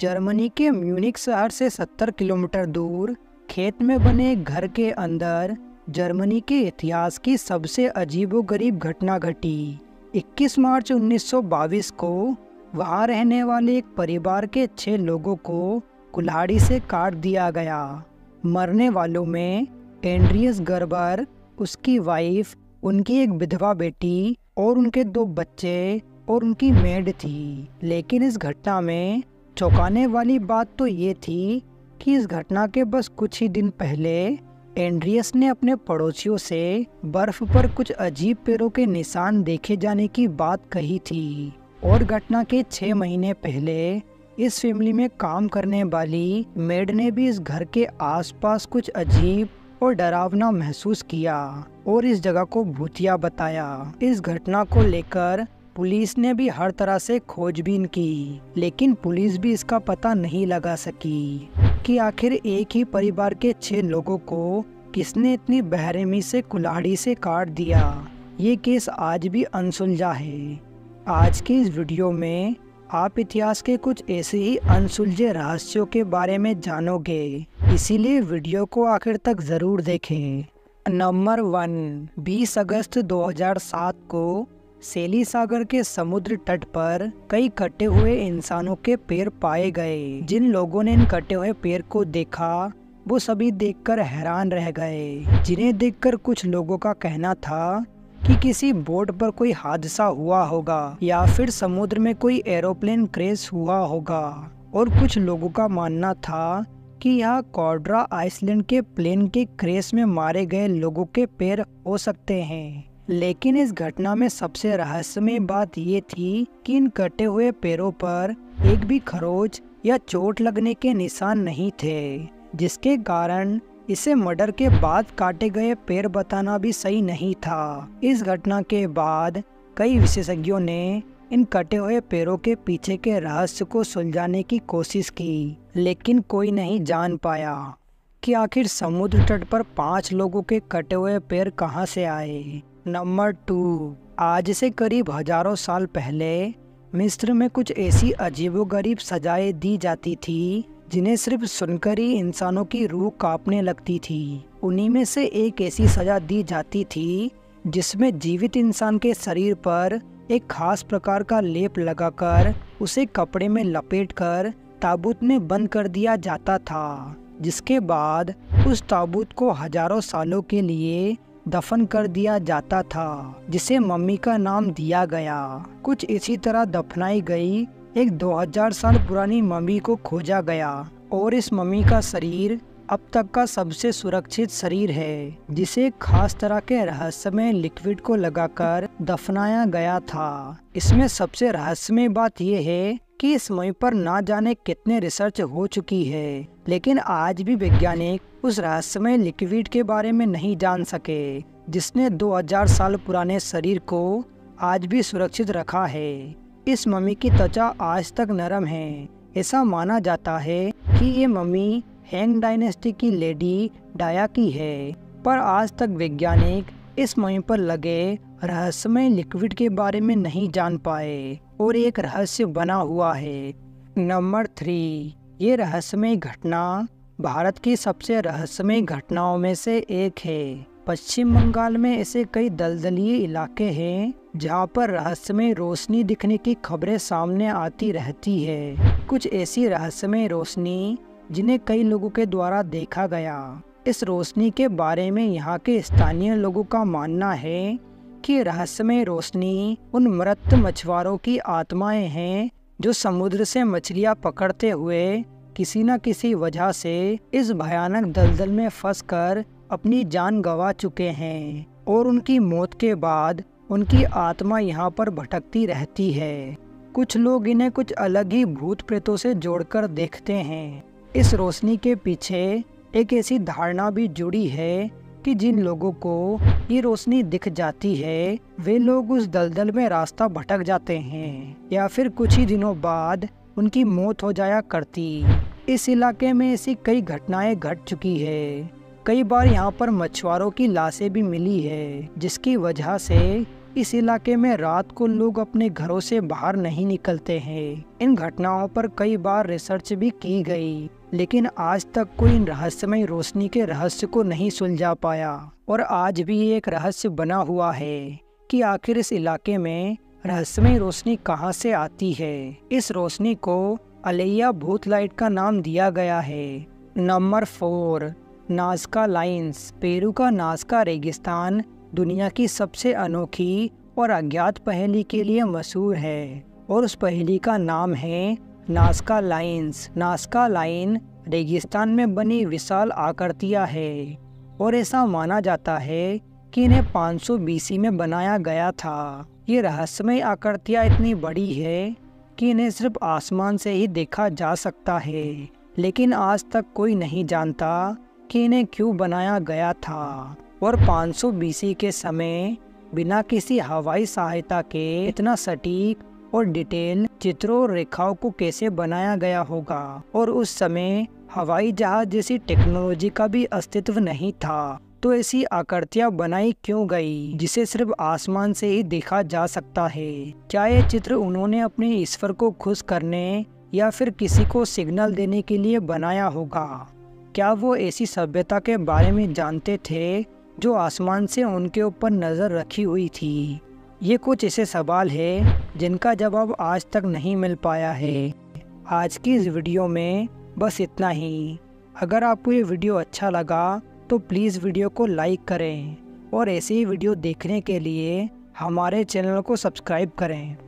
Germany के Munich शहर से 70 किलोमीटर दूर खेत में बने घर के अंदर जर्मनी के इतिहास की सबसे अजीबोगरीब घटना घटी। 21 मार्च 1922 को वहां रहने वाले एक परिवार के 6 लोगों को कुल्हाड़ी से काट दिया गया। मरने वालों में एंड्रियस गरबर, उसकी वाइफ, उनकी एक विधवा बेटी और उनके 2 बच्चे और उनकी मेड थी। लेकिन इस घटना में चौंकाने वाली बात तो ये थी कि इस घटना के बस कुछ ही दिन पहले एंड्रियस ने अपने पड़ोसियों से बर्फ पर कुछ अजीब पैरों के निशान देखे जाने की बात कही थी। और घटना के 6 महीने पहले इस फैमिली में काम करने वाली मेड ने भी इस घर के आसपास कुछ अजीब और डरावना महसूस किया और इस जगह को भूतिया बताया। इस घटना को लेकर पुलिस ने भी हर तरह से खोजबीन की, लेकिन पुलिस भी इसका पता नहीं लगा सकी कि आखिर एक ही परिवार के 6 लोगों को किसने इतनी बेरहमी से कुल्हाड़ी से काट दिया। ये केस आज भी अनसुलझा है। आज के इस वीडियो में आप इतिहास के कुछ ऐसे ही अनसुलझे रहस्यों के बारे में जानोगे, इसीलिए वीडियो को आखिर तक जरूर देखें। नंबर 1, 20 अगस्त 2007 को सेली सागर के समुद्र तट पर कई कटे हुए इंसानों के पैर पाए गए। जिन लोगों ने इन कटे हुए पैर को देखा वो सभी देखकर हैरान रह गए, जिन्हें देखकर कुछ लोगों का कहना था कि किसी बोट पर कोई हादसा हुआ होगा या फिर समुद्र में कोई एरोप्लेन क्रैश हुआ होगा। और कुछ लोगों का मानना था कि यह कॉड्रा आइसलैंड के प्लेन के क्रैश में मारे गए लोगों के पैर हो सकते हैं। लेकिन इस घटना में सबसे रहस्यमय बात ये थी कि इन कटे हुए पैरों पर एक भी खरोच या चोट लगने के निशान नहीं थे, जिसके कारण इसे मर्डर के बाद काटे गए पैर बताना भी सही नहीं था। इस घटना के बाद कई विशेषज्ञों ने इन कटे हुए पैरों के पीछे के रहस्य को सुलझाने की कोशिश की, लेकिन कोई नहीं जान पाया कि आखिर समुद्र तट पर 5 लोगों के कटे हुए पैर कहां से आए। नंबर 2, आज से करीब हजारों साल पहले मिस्र में कुछ ऐसी अजीबोगरीब सजाएं दी जाती थी जिन्हें सिर्फ सुनकर ही इंसानों की रूह कांपने लगती थी। उन्हीं में से एक ऐसी सजा दी जाती थी जिसमें जीवित इंसान के शरीर पर एक खास प्रकार का लेप लगाकर उसे कपड़े में लपेटकर ताबूत में बंद कर दिया जाता था, जिसके बाद उस ताबूत को हजारों सालों के लिए दफन कर दिया जाता था, जिसे मम्मी का नाम दिया गया। कुछ इसी तरह दफनाई गई एक 2000 साल पुरानी मम्मी को खोजा गया और इस मम्मी का शरीर अब तक का सबसे सुरक्षित शरीर है, जिसे खास तरह के रहस्यमय लिक्विड को लगाकर दफनाया गया था। इसमें सबसे रहस्यमय बात यह है कि इस मम्मी पर ना जाने कितने रिसर्च हो चुकी है, लेकिन आज भी वैज्ञानिक उस रहस्यमय लिक्विड के बारे में नहीं जान सके जिसने 2000 साल पुराने शरीर को आज भी सुरक्षित रखा है। इस मम्मी की त्वचा आज तक नरम है। ऐसा माना जाता है कि ये मम्मी हेंग डायनेस्टी की लेडी डाया की है, पर आज तक वैज्ञानिक इस मम्मी पर लगे रहस्यमय लिक्विड के बारे में नहीं जान पाए और एक रहस्य बना हुआ है। नंबर 3, ये रहस्यमय घटना भारत की सबसे रहस्यमय घटनाओं में से एक है। पश्चिम बंगाल में ऐसे कई दलदलीय इलाके हैं जहाँ पर रहस्यमय रोशनी दिखने की खबरें सामने आती रहती है। कुछ ऐसी रहस्यमय रोशनी जिन्हें कई लोगों के द्वारा देखा गया। इस रोशनी के बारे में यहाँ के स्थानीय लोगों का मानना है कि रहस्यमय रोशनी उन मृत मछुआरों की आत्माएं हैं जो समुद्र से मछलियाँ पकड़ते हुए किसी न किसी वजह से इस भयानक दलदल में फंसकर अपनी जान गंवा चुके हैं और उनकी मौत के बाद उनकी आत्मा यहाँ पर भटकती रहती है। कुछ लोग इन्हें कुछ अलग ही भूत प्रेतों से जोड़कर देखते हैं। इस रोशनी के पीछे एक ऐसी धारणा भी जुड़ी है कि जिन लोगों को ये रोशनी दिख जाती है वे लोग उस दलदल में रास्ता भटक जाते हैं या फिर कुछ ही दिनों बाद उनकी मौत हो जाया करती। इस इलाके में ऐसी कई घटनाएं घट चुकी है। कई बार यहाँ पर मछुआरों की लाशें भी मिली है, जिसकी वजह से इस इलाके में रात को लोग अपने घरों से बाहर नहीं निकलते हैं। इन घटनाओं पर कई बार रिसर्च भी की गई, लेकिन आज तक कोई इन रहस्यमय रोशनी के रहस्य को नहीं सुलझा पाया। और आज भी एक रहस्य बना हुआ है कि आखिर इस इलाके में रहस्यमय रोशनी कहां से आती है। इस रोशनी को अलैया भूत लाइट का नाम दिया गया है। Number 4, Nazca lines. पेरू का नास्का रेगिस्तान दुनिया की सबसे अनोखी और अज्ञात पहेली के लिए मशहूर है, और उस पहेली का नाम है नास्का लाइन्स। नास्का लाइन रेगिस्तान में बनी विशाल आकृतियां है, और ऐसा माना जाता है कि इन्हें 500 बीसी में बनाया गया था। ये रहस्यमय आकृतियां इतनी बड़ी है कि इन्हें सिर्फ आसमान से ही देखा जा सकता है, लेकिन आज तक कोई नहीं जानता कि इन्हें क्यों बनाया गया था। और 500 बीसी के समय बिना किसी हवाई सहायता के इतना सटीक और डिटेल चित्रों और रेखाओं को कैसे बनाया गया होगा। और उस समय हवाई जहाज जैसी टेक्नोलॉजी का भी अस्तित्व नहीं था, तो ऐसी आकृतियां बनाई क्यों गई जिसे सिर्फ आसमान से ही देखा जा सकता है? क्या ये चित्र उन्होंने अपने ईश्वर को खुश करने या फिर किसी को सिग्नल देने के लिए बनाया होगा? क्या वो ऐसी सभ्यता के बारे में जानते थे जो आसमान से उनके ऊपर नज़र रखी हुई थी? ये कुछ ऐसे सवाल है जिनका जवाब आज तक नहीं मिल पाया है। आज की इस वीडियो में बस इतना ही। अगर आपको ये वीडियो अच्छा लगा तो प्लीज़ वीडियो को लाइक करें, और ऐसे ही वीडियो देखने के लिए हमारे चैनल को सब्सक्राइब करें।